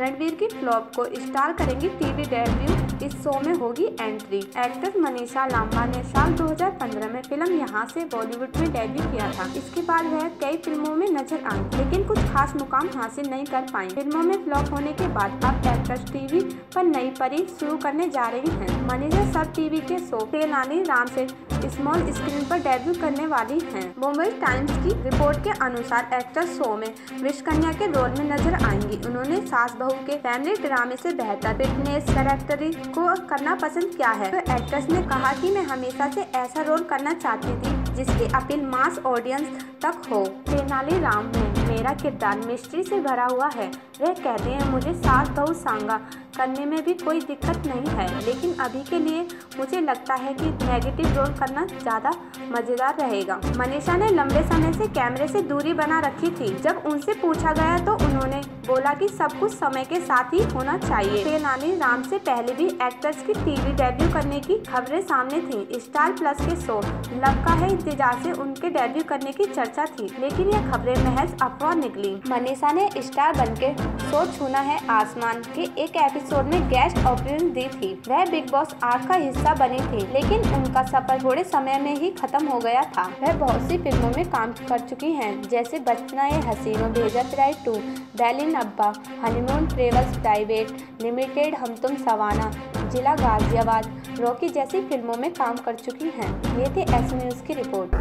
रणवीर की फ्लॉप को स्टार करेंगी टीवी डेब्यू, इस शो में होगी एंट्री। एक्ट्रेस मनीषा लांबा ने साल 2015 में फिल्म यहाँ से बॉलीवुड में डेब्यू किया था। इसके बाद वह कई फिल्मों में नजर आई, लेकिन कुछ खास मुकाम हासिल नहीं कर पाई। फिल्मों में फ्लॉप होने के बाद अब एक्ट्रेस टीवी पर नई परी शुरू करने जा रही है। मनीषा सब टीवी के शो तेनालीराम से स्मॉल स्क्रीन पर डेब्यू करने वाली हैं। मुंबई टाइम्स की रिपोर्ट के अनुसार एक्ट्रेस शो में विषकन्या के रोल में नजर आएंगी। उन्होंने सास बहू के फैमिली ड्रामे से बेहतर फिटनेस कैरेक्टरी को करना पसंद किया है। तो एक्ट्रेस ने कहा कि मैं हमेशा से ऐसा रोल करना चाहती थी जिसकी अपील मास ऑडियंस तक हो। तेनालीराम में मेरा किरदार मिस्ट्री से भरा हुआ है। वह कहते हैं मुझे सास बहू सांगा करने में भी कोई दिक्कत नहीं है, लेकिन अभी के लिए मुझे लगता है कि नेगेटिव रोल करना ज़्यादा मज़ेदार रहेगा। मनीषा ने लंबे समय से कैमरे से दूरी बना रखी थी। जब उनसे पूछा गया तो उन्होंने बोला कि सब कुछ समय के साथ ही होना चाहिए। तेनालीराम से पहले भी एक्ट्रेस की टीवी डेब्यू करने की खबरें सामने थी। स्टार प्लस के शो लव का है इंतजार से उनके डेब्यू करने की चर्चा थी, लेकिन यह खबरें महज अफवाह निकली। मनीषा ने स्टार बनके शो छूना है आसमान के एक एपिसोड में गेस्ट अपीयरेंस दी थी। वह बिग बॉस 8 का हिस्सा बनी थी, लेकिन उनका सफर थोड़े समय में ही खत्म हो गया था। वह बहुत सी फिल्मों में काम कर चुकी हैं, जैसे बचना ए हसीनों, बेजतराई 2, अब्बा, Honeymoon Travels Private Limited, Hum Tum savanna, जिला गाजियाबाद, रॉकी जैसी फिल्मों में काम कर चुकी हैं। ये थे SM न्यूज़ की रिपोर्ट।